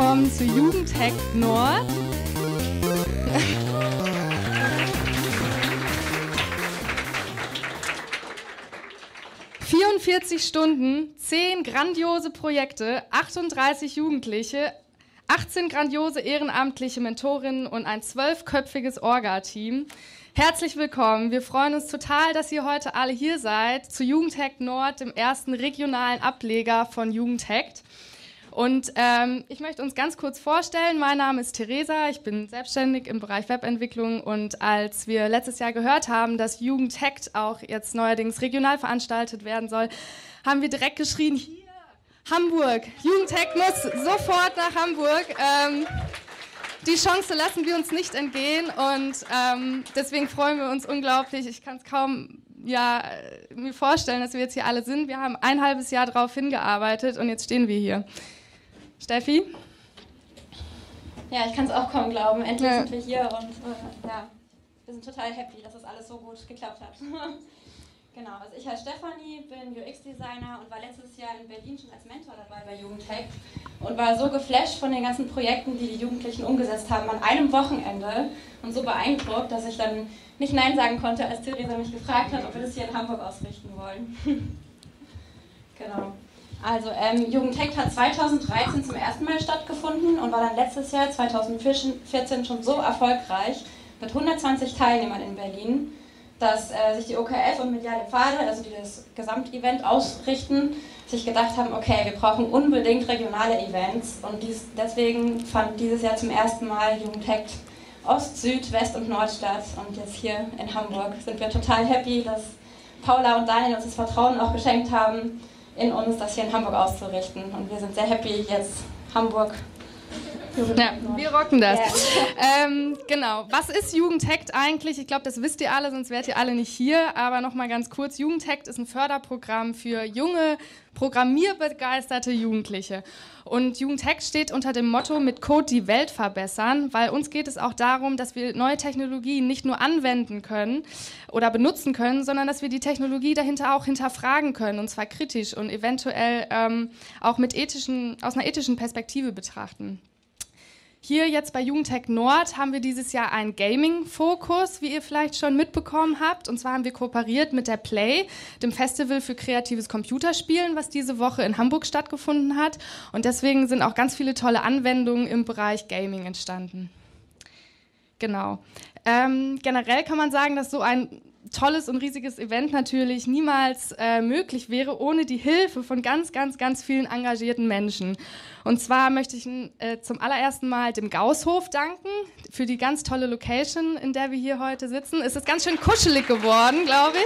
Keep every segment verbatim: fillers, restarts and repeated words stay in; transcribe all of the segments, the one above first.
willkommen zu Jugend hackt Nord. vierundvierzig Stunden, zehn grandiose Projekte, achtunddreißig Jugendliche, achtzehn grandiose ehrenamtliche Mentorinnen und ein zwölfköpfiges Orga-Team. Herzlich willkommen. Wir freuen uns total, dass ihr heute alle hier seid zu Jugend hackt Nord, dem ersten regionalen Ableger von Jugend hackt. Und ähm, ich möchte uns ganz kurz vorstellen. Mein Name ist Theresa, ich bin selbstständig im Bereich Webentwicklung und als wir letztes Jahr gehört haben, dass Jugend hackt auch jetzt neuerdings regional veranstaltet werden soll, haben wir direkt geschrien, hier, Hamburg, Jugend hackt muss sofort nach Hamburg. Ähm, Die Chance lassen wir uns nicht entgehen und ähm, deswegen freuen wir uns unglaublich. Ich kann es kaum ja, mir vorstellen, dass wir jetzt hier alle sind. Wir haben ein halbes Jahr drauf hingearbeitet und jetzt stehen wir hier. Steffi? Ja, ich kann es auch kaum glauben. Endlich ja. sind wir hier und äh, ja, wir sind total happy, dass das alles so gut geklappt hat. Genau, also ich heiße Stefanie, bin U X-Designer und war letztes Jahr in Berlin schon als Mentor dabei bei Jugend hackt und war so geflasht von den ganzen Projekten, die die Jugendlichen umgesetzt haben an einem Wochenende und so beeindruckt, dass ich dann nicht Nein sagen konnte, als Theresa mich gefragt hat, ob wir das hier in Hamburg ausrichten wollen. Genau. Also ähm, Jugend hackt hat zweitausenddreizehn zum ersten Mal stattgefunden und war dann letztes Jahr zweitausendvierzehn schon so erfolgreich mit hundertzwanzig Teilnehmern in Berlin, dass äh, sich die O K F und Mediale Pfade, also die das Gesamtevent ausrichten, sich gedacht haben, okay, wir brauchen unbedingt regionale Events und dies, deswegen fand dieses Jahr zum ersten Mal Jugend hackt Ost, Süd, West und Nord statt und jetzt hier in Hamburg sind wir total happy, dass Paula und Daniel uns das Vertrauen auch geschenkt haben, in uns das hier in Hamburg auszurichten und wir sind sehr happy jetzt Hamburg. Ja, wir rocken das. Yeah. Ähm, genau. Was ist Jugend hackt eigentlich? Ich glaube, das wisst ihr alle, sonst wärt ihr alle nicht hier. Aber nochmal ganz kurz. Jugend hackt ist ein Förderprogramm für junge, programmierbegeisterte Jugendliche. Und Jugend hackt steht unter dem Motto, mit Code die Welt verbessern, weil uns geht es auch darum, dass wir neue Technologien nicht nur anwenden können oder benutzen können, sondern dass wir die Technologie dahinter auch hinterfragen können, und zwar kritisch und eventuell ähm, auch mit ethischen, aus einer ethischen Perspektive betrachten. Hier jetzt bei Jugend hackt Nord haben wir dieses Jahr einen Gaming-Fokus, wie ihr vielleicht schon mitbekommen habt. Und zwar haben wir kooperiert mit der Play, dem Festival für kreatives Computerspielen, was diese Woche in Hamburg stattgefunden hat. Und deswegen sind auch ganz viele tolle Anwendungen im Bereich Gaming entstanden. Genau. Ähm, generell kann man sagen, dass so ein tolles und riesiges Event natürlich niemals äh, möglich wäre ohne die Hilfe von ganz, ganz, ganz vielen engagierten Menschen. Und zwar möchte ich äh, zum allerersten Mal dem Gaußhof danken für die ganz tolle Location, in der wir hier heute sitzen. Es ist ganz schön kuschelig geworden, glaube ich.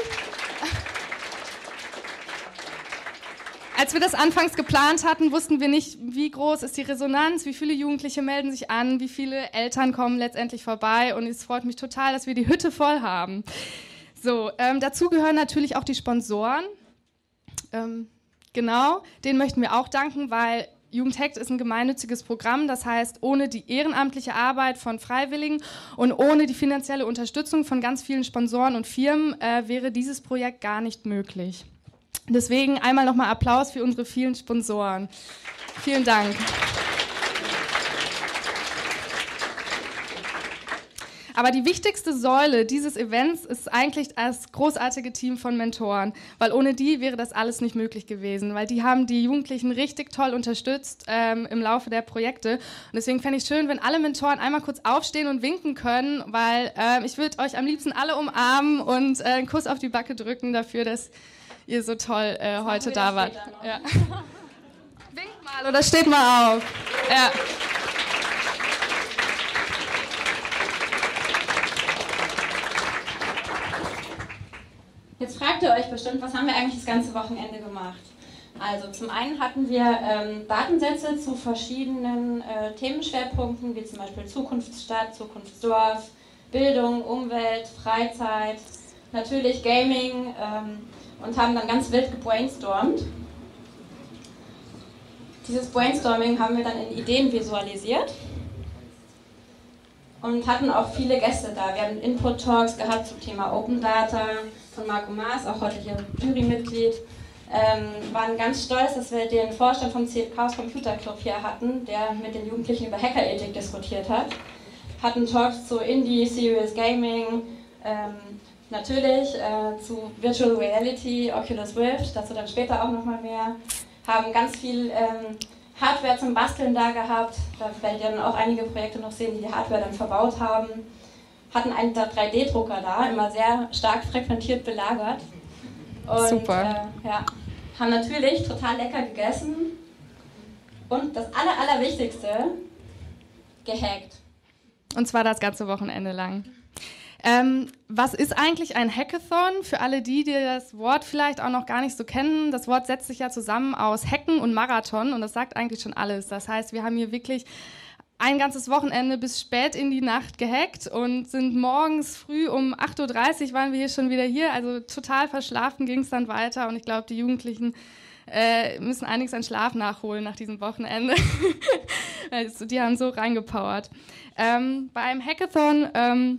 Als wir das anfangs geplant hatten, wussten wir nicht, wie groß ist die Resonanz, wie viele Jugendliche melden sich an, wie viele Eltern kommen letztendlich vorbei und es freut mich total, dass wir die Hütte voll haben. So, ähm, dazu gehören natürlich auch die Sponsoren, ähm, genau, denen möchten wir auch danken, weil Jugend hackt ist ein gemeinnütziges Programm, das heißt, ohne die ehrenamtliche Arbeit von Freiwilligen und ohne die finanzielle Unterstützung von ganz vielen Sponsoren und Firmen äh, wäre dieses Projekt gar nicht möglich. Deswegen einmal nochmal Applaus für unsere vielen Sponsoren. Vielen Dank. Aber die wichtigste Säule dieses Events ist eigentlich das großartige Team von Mentoren, weil ohne die wäre das alles nicht möglich gewesen, weil die haben die Jugendlichen richtig toll unterstützt ähm, im Laufe der Projekte. Und deswegen fände ich schön, wenn alle Mentoren einmal kurz aufstehen und winken können, weil äh, ich würde euch am liebsten alle umarmen und äh, einen Kuss auf die Backe drücken dafür, dass ihr so toll äh, heute da wart. Ja. Winkt mal oder steht mal auf. Ja. Jetzt fragt ihr euch bestimmt, was haben wir eigentlich das ganze Wochenende gemacht? Also zum einen hatten wir ähm, Datensätze zu verschiedenen äh, Themenschwerpunkten, wie zum Beispiel Zukunftsstadt, Zukunftsdorf, Bildung, Umwelt, Freizeit, natürlich Gaming, ähm, und haben dann ganz wild gebrainstormt. Dieses Brainstorming haben wir dann in Ideen visualisiert und hatten auch viele Gäste da. Wir haben Input-Talks gehabt zum Thema Open Data von Marco Maas, auch heute hier Jurymitglied. ähm, waren ganz stolz, dass wir den Vorstand vom Chaos Computer Club hier hatten, der mit den Jugendlichen über Hackerethik diskutiert hat. Hatten Talks zu Indie, Serious Gaming, ähm, natürlich äh, zu Virtual Reality, Oculus Rift, dazu dann später auch nochmal mehr. Haben ganz viel ähm, Hardware zum Basteln da gehabt, da werdet ihr dann auch einige Projekte noch sehen, die die Hardware dann verbaut haben. Hatten einen drei D Drucker da, immer sehr stark frequentiert belagert. Und, super. Äh, ja, haben natürlich total lecker gegessen und das aller, allerwichtigste, gehackt. Und zwar das ganze Wochenende lang. Ähm, was ist eigentlich ein Hackathon? Für alle die, die das Wort vielleicht auch noch gar nicht so kennen, das Wort setzt sich ja zusammen aus Hacken und Marathon und das sagt eigentlich schon alles. Das heißt, wir haben hier wirklich ein ganzes Wochenende bis spät in die Nacht gehackt und sind morgens früh um acht Uhr dreißig waren wir hier schon wieder hier. Also total verschlafen ging es dann weiter und ich glaube, die Jugendlichen äh, müssen einiges an Schlaf nachholen nach diesem Wochenende. Also, die haben so reingepowert. Ähm, bei einem Hackathon ähm,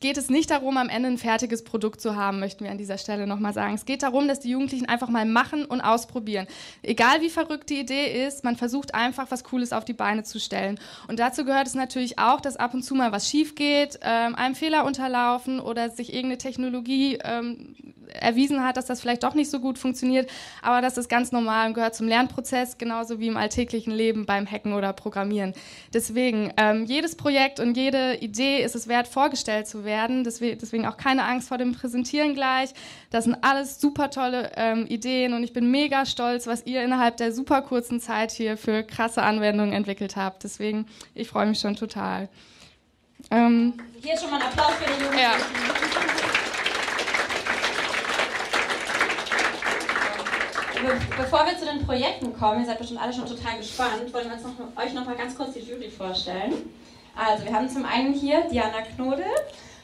geht es nicht darum, am Ende ein fertiges Produkt zu haben, möchten wir an dieser Stelle nochmal sagen. Es geht darum, dass die Jugendlichen einfach mal machen und ausprobieren. Egal wie verrückt die Idee ist, man versucht einfach, was Cooles auf die Beine zu stellen. Und dazu gehört es natürlich auch, dass ab und zu mal was schief geht, ähm, einem Fehler unterlaufen oder sich irgendeine Technologie ähm, erwiesen hat, dass das vielleicht doch nicht so gut funktioniert. Aber das ist ganz normal und gehört zum Lernprozess, genauso wie im alltäglichen Leben beim Hacken oder Programmieren. Deswegen, ähm, jedes Projekt und jede Idee ist es wert, vorgestellt zu werden. Werden. Deswegen auch keine Angst vor dem Präsentieren gleich. Das sind alles super tolle ähm, Ideen und ich bin mega stolz, was ihr innerhalb der super kurzen Zeit hier für krasse Anwendungen entwickelt habt. Deswegen, ich freue mich schon total. Ähm, hier schon mal ein Applaus für die Jugendlichen. Ja. Be bevor wir zu den Projekten kommen, ihr seid bestimmt alle schon total gespannt, wollen wir uns noch, euch noch mal ganz kurz die Jury vorstellen. Also wir haben zum einen hier Diana Knodel,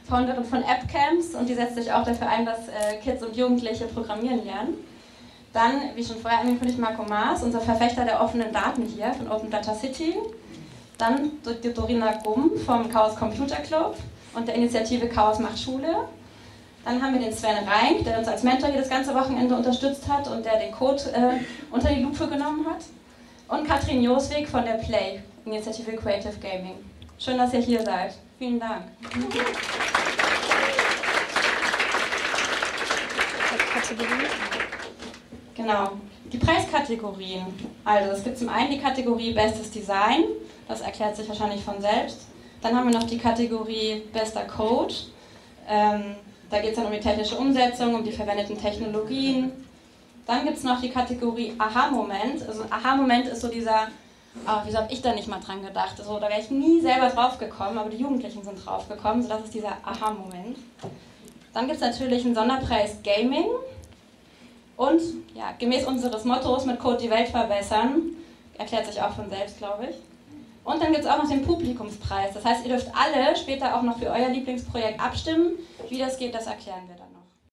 Founderin von AppCamps und die setzt sich auch dafür ein, dass äh, Kids und Jugendliche programmieren lernen. Dann, wie schon vorher angekündigt, Marco Maas, unser Verfechter der offenen Daten hier von Open Data City. Dann die Dorina Gumm vom Chaos Computer Club und der Initiative Chaos macht Schule. Dann haben wir den Sven Reink, der uns als Mentor hier das ganze Wochenende unterstützt hat und der den Code äh, unter die Lupe genommen hat. Und Katrin Joswig von der Play, Initiative Creative Gaming. Schön, dass ihr hier seid. Vielen Dank. Genau, die Preiskategorien. Also es gibt zum einen die Kategorie Bestes Design, das erklärt sich wahrscheinlich von selbst. Dann haben wir noch die Kategorie Bester Code. Ähm, da geht es dann um die technische Umsetzung, um die verwendeten Technologien. Dann gibt es noch die Kategorie Aha-Moment. Also Aha-Moment ist so dieser... Oh, wieso habe ich da nicht mal dran gedacht? Also, da wäre ich nie selber drauf gekommen, aber die Jugendlichen sind drauf gekommen, sodass ist dieser Aha-Moment. Dann gibt es natürlich einen Sonderpreis Gaming und ja, gemäß unseres Mottos mit Code die Welt verbessern, erklärt sich auch von selbst, glaube ich. Und dann gibt es auch noch den Publikumspreis, das heißt, ihr dürft alle später auch noch für euer Lieblingsprojekt abstimmen. Wie das geht, das erklären wir dann.